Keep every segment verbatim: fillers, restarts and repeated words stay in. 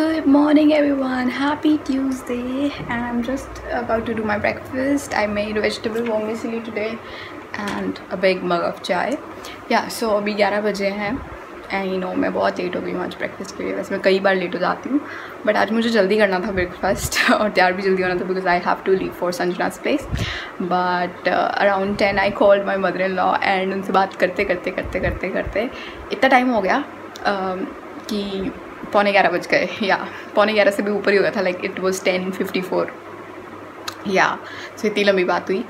Good morning everyone, happy Tuesday, and I'm just about to do my breakfast. I made vegetable vermicelli today and a big mug of chai. Yeah, so अभी ग्यारह बजे हैं and you know मैं बहुत late हो गई हूँ आज breakfast के लिए. वैसे मैं कई बार late हो जाती हूँ but आज मुझे जल्दी करना था breakfast और तैयार भी जल्दी होना था because I have to leave for Sanjana's place. But uh, around ten I called my mother-in-law and उनसे बात करते करते करते करते करते इतना टाइम हो गया uh, कि पौने ग्यारह बज गए या पौने ग्यारह से भी ऊपर ही हो गया था. Like it was ten fifty four या सो इतनी लंबी बात हुई.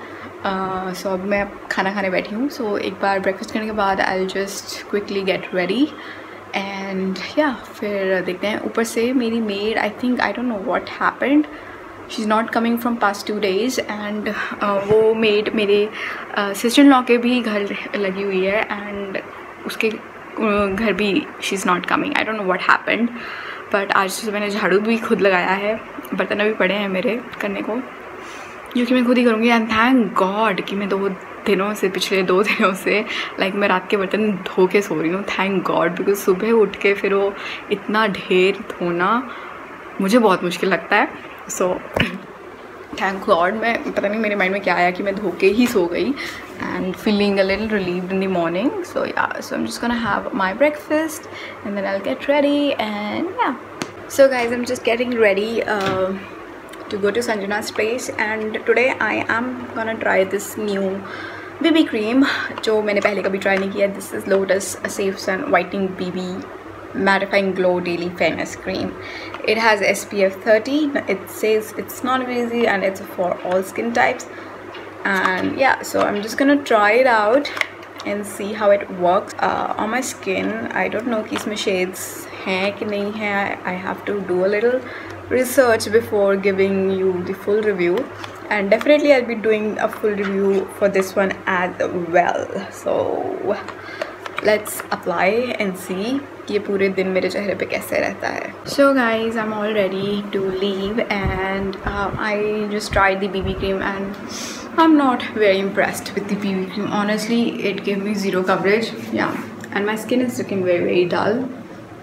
सो अब मैं खाना खाने बैठी हूँ. सो एक बार ब्रेकफास्ट करने के बाद I will just quickly get ready and या फिर देखते हैं. ऊपर से मेरी maid I think I don't know what happened, she is not coming from past two days and वो मेड मेरे सिस्टर इन लॉ के भी घर लगी हुई है एंड उसके घर भी she is not coming. I don't know what happened but आज मैंने झाड़ू भी खुद लगाया है, बर्तन भी पड़े हैं मेरे करने को जो कि मैं खुद ही करूँगी. एंड थैंक गॉड कि मैं दो दिनों से पिछले दो दिनों से लाइक मैं रात के बर्तन धो के सो रही हूँ. थैंक गॉड बिकॉज सुबह उठ के फिर वो इतना ढेर धोना मुझे बहुत मुश्किल लगता है. सो थैंक गॉड मैं पता नहीं मेरे माइंड में क्या आया कि मैं धो के ही सो गई and feeling a little relieved in the morning. So yeah, so I'm just gonna have my breakfast and then I'll get ready and yeah. So guys, I'm just getting ready uh, to go to Sanjana's place and today I am gonna try this new B B cream जो मैंने पहले कभी try नहीं किया. This is Lotus Safe Sun Whitening B B Mattifying Glow Daily Fairness Cream. It has S P F thirty. It says it's non-greasy and it's for all skin types. And yeah, so I'm just gonna try it out and see how it works uh, on my skin. I don't know कि इसमें shades हैं कि नहीं हैं. I have to do a little research before giving you the full review and definitely I'll be doing a full review for this one as well. So let's apply and see कि ये पूरे दिन मेरे चेहरे पे कैसे रहता है. So guys, I'm all ready to leave and uh, I just tried the B B cream and I'm not very impressed with the B B cream. Honestly, it gave me zero coverage. Yeah, and my skin is looking very very dull.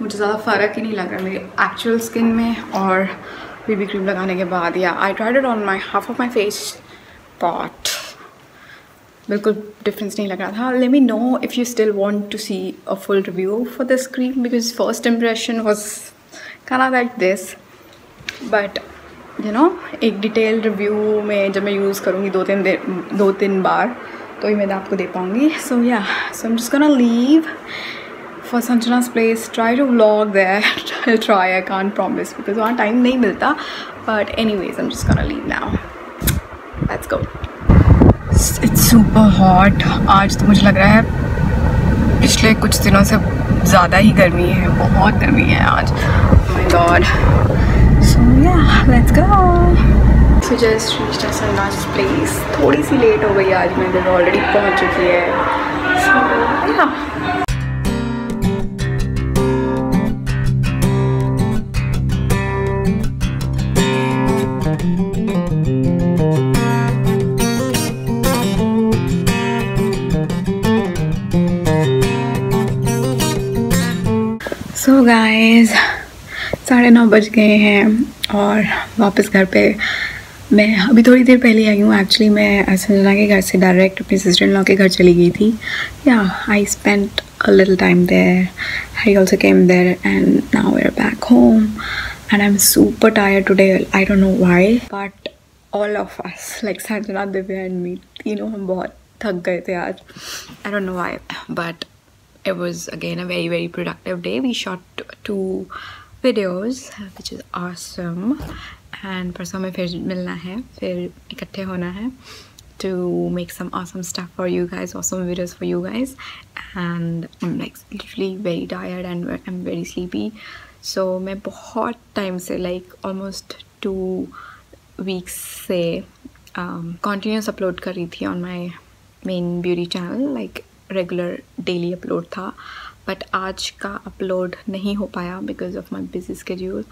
मुझे ज़्यादा फ़र्क ही नहीं लग रहा मेरी actual skin में और B B cream लगाने के बाद. Yeah, I tried it on my half of my face, but बिल्कुल difference नहीं लग रहा था. Let me know if you still want to see a full review for this cream because first impression was kind of like this, but you know एक detail review में जब मैं use करूँगी दो तीन दो तीन बार तो ही मैं आपको दे पाऊँगी. So yeah so I am just gonna leave for Sanjana's place, try to vlog there, try I can't promise because वहाँ टाइम नहीं मिलता. But any ways I am just gonna leave now, let's go. It's super hot. आज तो मुझे लग रहा है पिछले कुछ दिनों से ज़्यादा ही गर्मी है, बहुत गर्मी है आज. My god. So yeah, let's go. So just reached Sanjana's place. थोड़ी सी लेट हो गई आज, मैं इधर ऑलरेडी पहुंच चुकी है. So yeah. So guys, साढ़े नौ बज गए हैं और वापस घर पे मैं अभी थोड़ी देर पहले आई हूँ. एक्चुअली मैं संजना के घर से डायरेक्ट अपनी सिस्टर इन लॉ के घर चली गई थी. Yeah I spent a little time there, I also came there and now we are back home and I am super tired today. I don't know why but all of us like Sanjana, Divya and me तीनों हम बहुत थक गए थे आज. I don't know why but it was again a very very productive day. We shot two videos which is awesome and परसों में फिर मिलना है, फिर इकट्ठे होना है to make some awesome stuff for you guys, awesome videos for you guys. And I'm like literally very tired and I'm very sleepy. So मैं बहुत time से like almost two weeks से um, continuous upload कर रही थी on my main beauty channel, like regular daily upload था. But आज का अपलोड नहीं हो पाया because of my busy schedule.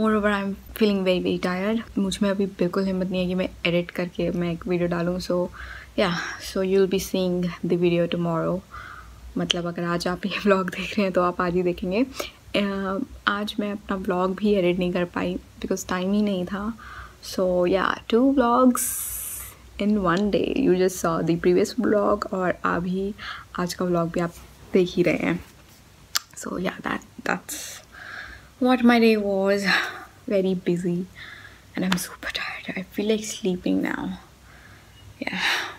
Moreover I am feeling very very tired. मुझ में अभी बिल्कुल हिम्मत नहीं है कि मैं एडिट करके मैं एक वीडियो डालूँ. So yeah so you will be seeing the video tomorrow. मतलब अगर आज आप ये व्लॉग देख रहे हैं तो आप आज ही देखेंगे. आज मैं अपना ब्लॉग भी एडिट नहीं कर पाई बिकॉज टाइम ही नहीं था. So yeah two blogs in one day. You just saw the previous blog और अभी आज का ब्लॉग भी आप देख ही रहे हैं. So yeah that that's what my day was. Very busy and I am super tired. I feel like sleeping now. या